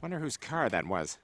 Wonder whose car that was.